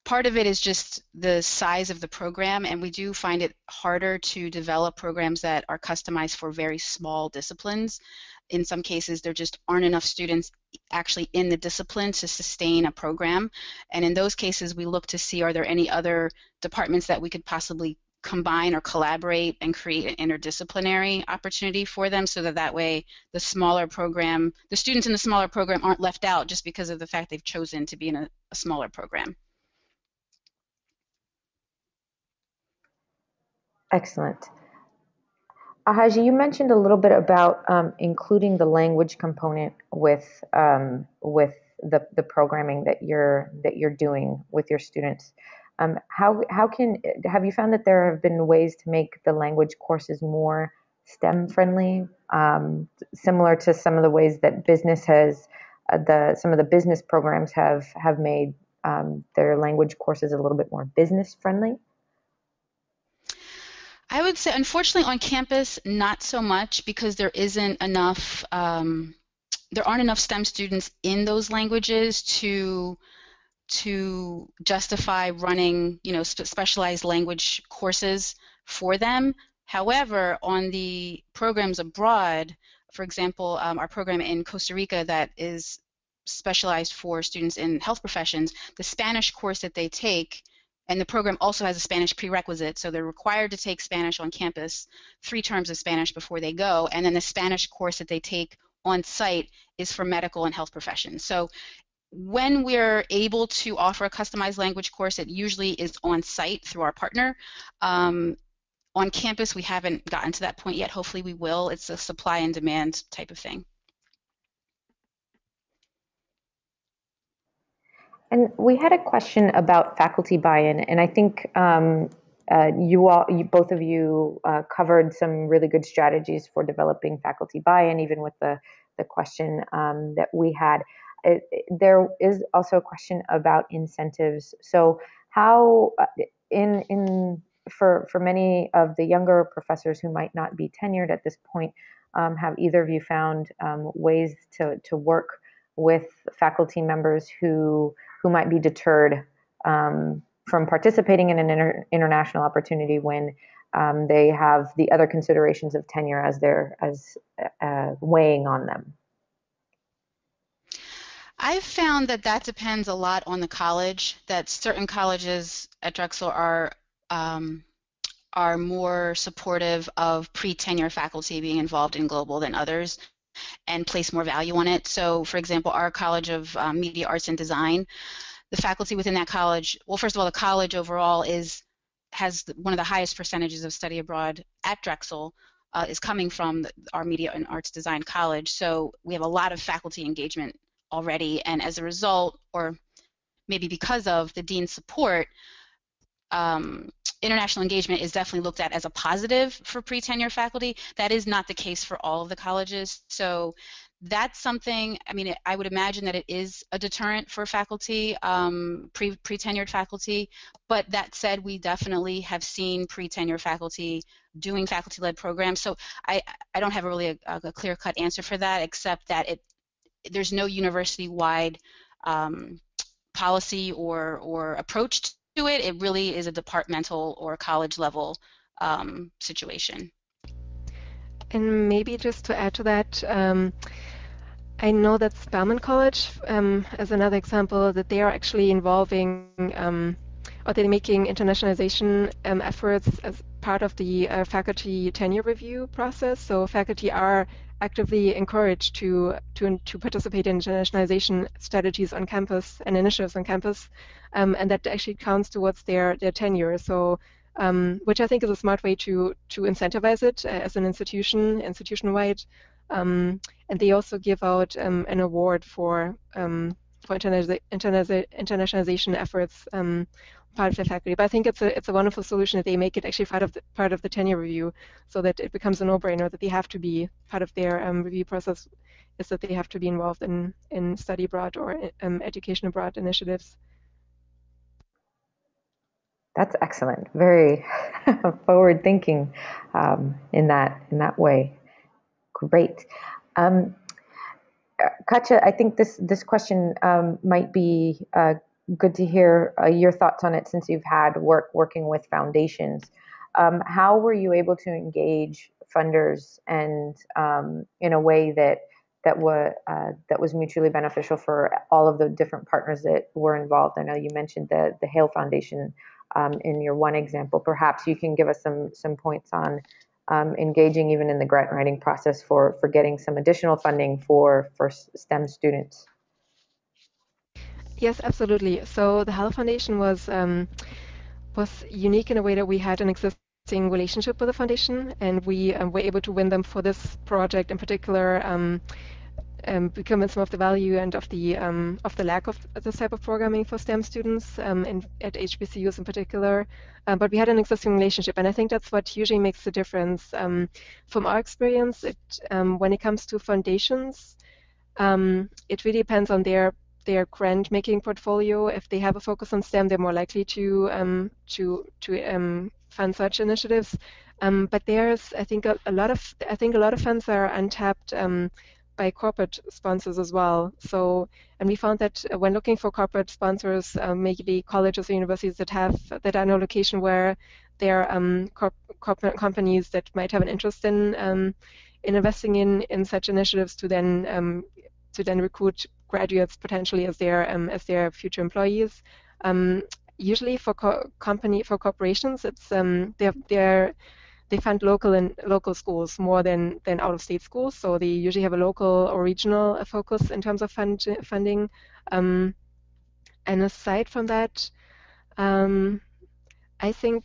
part of it is just the size of the program, and we do find it harder to develop programs that are customized for very small disciplines. In some cases, there just aren't enough students actually in the discipline to sustain a program, and in those cases, we look to see, are there any other departments that we could possibly combine or collaborate and create an interdisciplinary opportunity for them, so that way the smaller program, the students in the smaller program aren't left out just because of the fact they've chosen to be in a smaller program. Excellent. Ahaji, you mentioned a little bit about including the language component with the programming that you're doing with your students. Have you found that there have been ways to make the language courses more STEM friendly, similar to some of the ways that business has some of the business programs have made their language courses a little bit more business friendly? I would say, unfortunately, on campus, not so much, because there isn't enough. There aren't enough STEM students in those languages to justify running, specialized language courses for them. However, on the programs abroad, for example, our program in Costa Rica that is specialized for students in health professions, the Spanish course that they take. And the program also has a Spanish prerequisite, so they're required to take Spanish on campus, 3 terms of Spanish before they go, and then the Spanish course that they take on site is for medical and health professions. So when we're able to offer a customized language course, it usually is on site through our partner. On campus, we haven't gotten to that point yet. Hopefully we will. It's a supply and demand type of thing. And we had a question about faculty buy-in, and I think both of you covered some really good strategies for developing faculty buy-in, even with the question that we had. There is also a question about incentives. So how, for many of the younger professors who might not be tenured at this point, have either of you found ways to work with faculty members who might be deterred from participating in an international opportunity when they have the other considerations of tenure as weighing on them? I've found that depends a lot on the college. That certain colleges at Drexel are more supportive of pre-tenure faculty being involved in global than others, and place more value on it. So, for example, our College of Media Arts and Design, the faculty within that college, well, first of all, the college overall has one of the highest percentages of study abroad at Drexel is coming from our Media and Arts Design College. So we have a lot of faculty engagement already, and as a result, or maybe because of the dean's support, international engagement is definitely looked at as a positive for pre-tenure faculty. That is not the case for all of the colleges. So that's something, I mean, I would imagine that it is a deterrent for faculty, pre-tenured faculty, but that said, we definitely have seen pre-tenure faculty doing faculty-led programs, so I don't have really a clear-cut answer for that, except that there's no university-wide policy or approach to it. It really is a departmental or college-level situation. And maybe just to add to that, I know that Spelman College, as another example, that they are actually involving, or they're making internationalization efforts as part of the faculty tenure review process. So faculty are actively encouraged to participate in internationalization strategies on campus and initiatives on campus, and that actually counts towards their tenure. So. Which I think is a smart way to incentivize it as an institution, institution-wide, and they also give out an award for internationalization efforts part of the faculty. But I think it's a wonderful solution that they make it actually part of the tenure review, so that it becomes a no-brainer that they have to be part of their review process, is that they have to be involved in study abroad or education abroad initiatives. That's excellent. Very forward-thinking in that way. Great, Katja. I think this question might be good to hear your thoughts on it, since you've had working with foundations. How were you able to engage funders and in a way that was mutually beneficial for all of the different partners that were involved? I know you mentioned the Halle Foundation. In your one example, perhaps you can give us some points on engaging even in the grant writing process for getting some additional funding for STEM students. Yes, absolutely. So the Halle Foundation was unique in a way that we had an existing relationship with the foundation, and we were able to win them for this project in particular. Becoming some of the value and of the lack of this type of programming for STEM students at HBCUs in particular, but we had an existing relationship, and I think that's what usually makes the difference. From our experience, when it comes to foundations, it really depends on their grant making portfolio. If they have a focus on STEM, they're more likely to fund such initiatives. But there's, I think, a lot of funds are untapped. By corporate sponsors as well. So, and we found that when looking for corporate sponsors, maybe colleges or universities that are in a location where there are companies that might have an interest in investing in such initiatives to then recruit graduates potentially as their future employees. Usually for corporations, it's they fund local schools more than out-of-state schools, so they usually have a local or regional focus in terms of funding. And aside from that, I think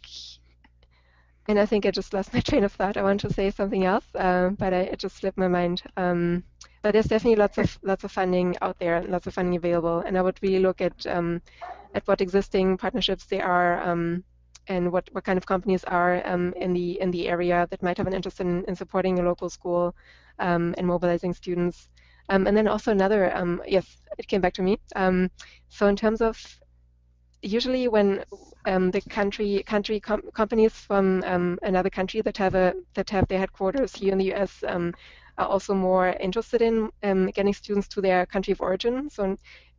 I just lost my train of thought. I want to say something else, but it just slipped my mind. But there's definitely lots of funding out there, lots of funding available, and I would really look at what existing partnerships there are. And what kind of companies are in the area that might have an interest in supporting a local school and mobilizing students. And then also another, yes, it came back to me. So in terms of, usually when the companies from another country that have their headquarters here in the US are also more interested in getting students to their country of origin. So in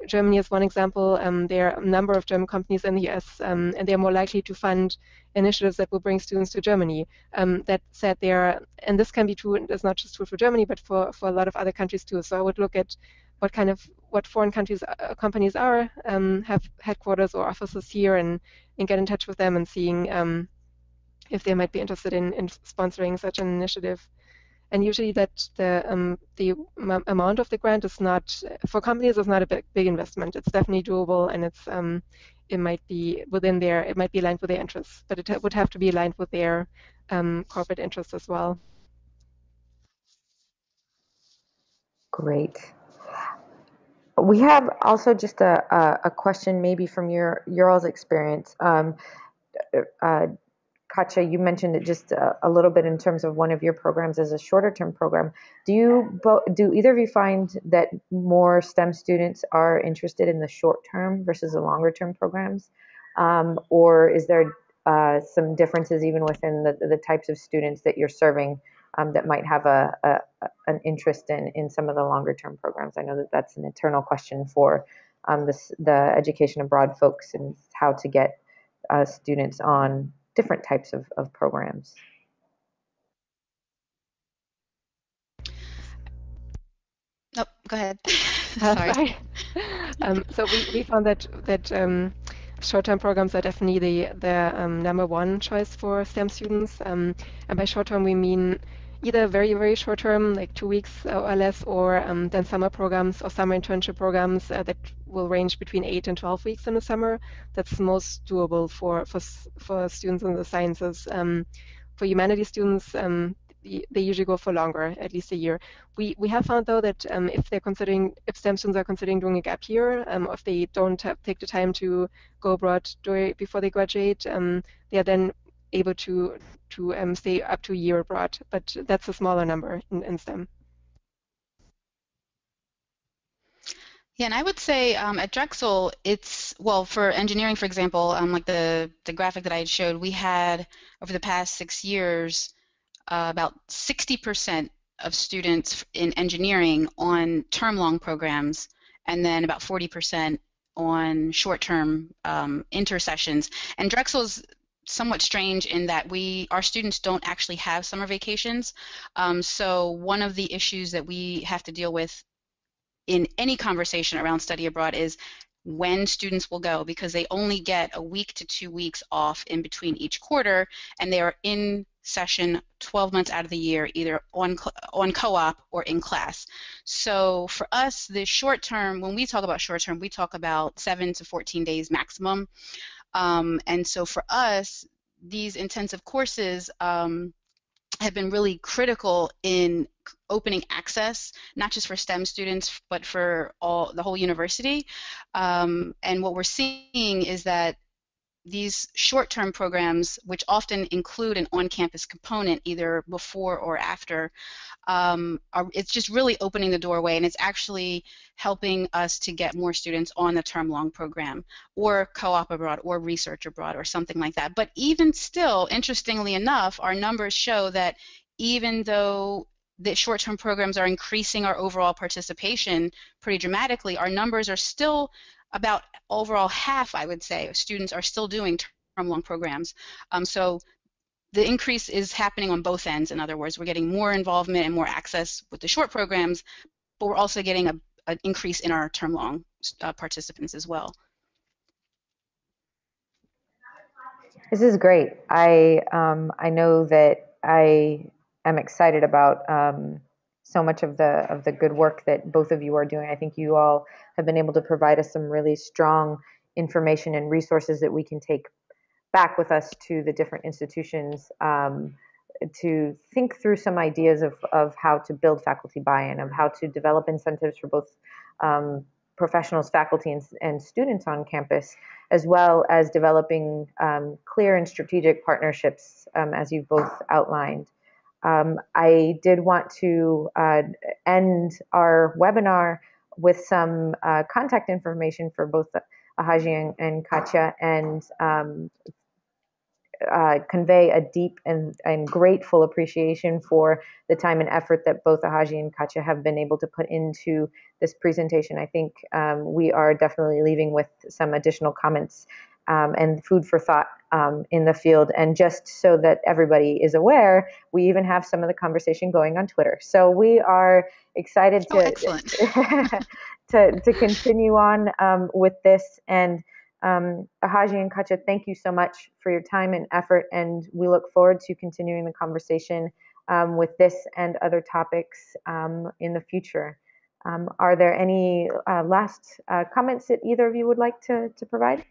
Germany is one example. There are a number of German companies in the US, and they're more likely to fund initiatives that will bring students to Germany. That said, and this can be true, and it's not just true for Germany, but for a lot of other countries too. So I would look at what foreign countries companies are, have headquarters or offices here, and get in touch with them and seeing if they might be interested in sponsoring such an initiative. And usually that the amount of the grant is not, for companies, it's not a big investment. It's definitely doable, and it's it might be aligned with their interests, but it would have to be aligned with their corporate interests as well. Great. We have also just a question maybe from your all's experience. Katja, you mentioned it just a little bit in terms of one of your programs as a shorter term program. Do either of you find that more STEM students are interested in the short term versus the longer term programs? Or is there some differences even within the types of students that you're serving that might have an interest in some of the longer term programs? I know that that's an eternal question for the education abroad folks, and how to get students on different types of programs. No, go ahead. Sorry. So we found that short-term programs are definitely the number one choice for STEM students. And by short-term, we mean either very, very short-term, like 2 weeks or less, or then summer programs or summer internship programs that will range between 8 and 12 weeks in the summer. That's most doable for students in the sciences. For humanities students, they usually go for longer, at least a year. We have found, though, that if STEM students are considering doing a gap year, or if they don't take the time to go abroad before they graduate, they are then able to stay up to a year abroad, but that's a smaller number in STEM. Yeah, and I would say at Drexel, for engineering, for example, like the graphic that I showed, we had over the past 6 years about 60% of students in engineering on term-long programs, and then about 40% on short-term intersessions. And Drexel's somewhat strange in that our students don't actually have summer vacations, so one of the issues that we have to deal with in any conversation around study abroad is when students will go, because they only get a week to 2 weeks off in between each quarter, and they are in session 12 months out of the year, either on co-op or in class. So for us, the short term, when we talk about short term, we talk about 7 to 14 days maximum. And so for us, these intensive courses have been really critical in opening access, not just for STEM students, but for the whole university. And what we're seeing is that these short-term programs, which often include an on-campus component either before or after, it's just really opening the doorway, and it's actually helping us to get more students on the term-long program or co-op abroad or research abroad or something like that. But even still, interestingly enough, our numbers show that even though the short-term programs are increasing our overall participation pretty dramatically, our numbers are still about overall half, I would say, students are still doing term-long programs. So the increase is happening on both ends. In other words, we're getting more involvement and more access with the short programs, but we're also getting an increase in our term-long participants as well. This is great. I know that I am excited about so much of the good work that both of you are doing. I think you all have been able to provide us some really strong information and resources that we can take back with us to the different institutions to think through some ideas of how to build faculty buy-in, of how to develop incentives for both professionals, faculty, and students on campus, as well as developing clear and strategic partnerships, as you've both outlined. I did want to end our webinar with some contact information for both Ahaji and Katja, and convey a deep and grateful appreciation for the time and effort that both Ahaji and Katja have been able to put into this presentation. I think we are definitely leaving with some additional comments and food for thought in the field. And just so that everybody is aware, we even have some of the conversation going on Twitter. So we are excited to continue on with this. And Ahaji and Katja, thank you so much for your time and effort. And we look forward to continuing the conversation with this and other topics in the future. Are there any last comments that either of you would like to provide?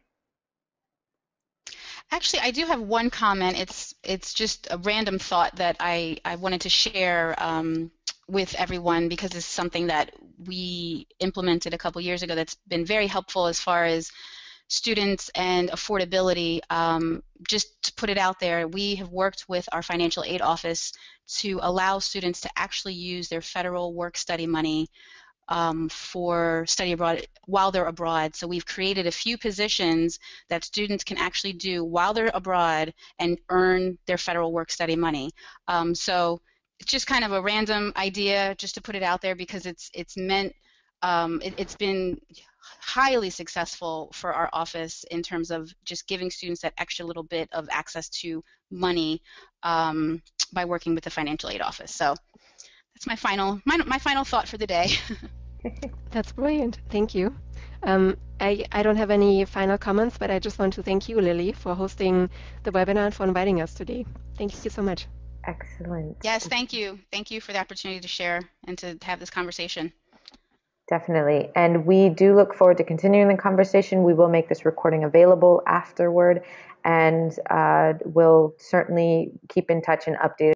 Actually, I do have one comment. It's just a random thought that I wanted to share with everyone, because it's something that we implemented a couple years ago that's been very helpful as far as students and affordability, just to put it out there, we have worked with our financial aid office to allow students to actually use their federal work study money for study abroad while they're abroad. So we've created a few positions that students can actually do while they're abroad and earn their federal work study money. So it's just kind of a random idea, just to put it out there, because it's meant, it's been highly successful for our office in terms of just giving students that extra little bit of access to money by working with the financial aid office. So that's my final final thought for the day. That's brilliant. Thank you. I don't have any final comments, but I just want to thank you, Lily, for hosting the webinar and for inviting us today. Thank you so much. Excellent. Yes, thank you. Thank you for the opportunity to share and to have this conversation. Definitely. And we do look forward to continuing the conversation. We will make this recording available afterward, and we'll certainly keep in touch and update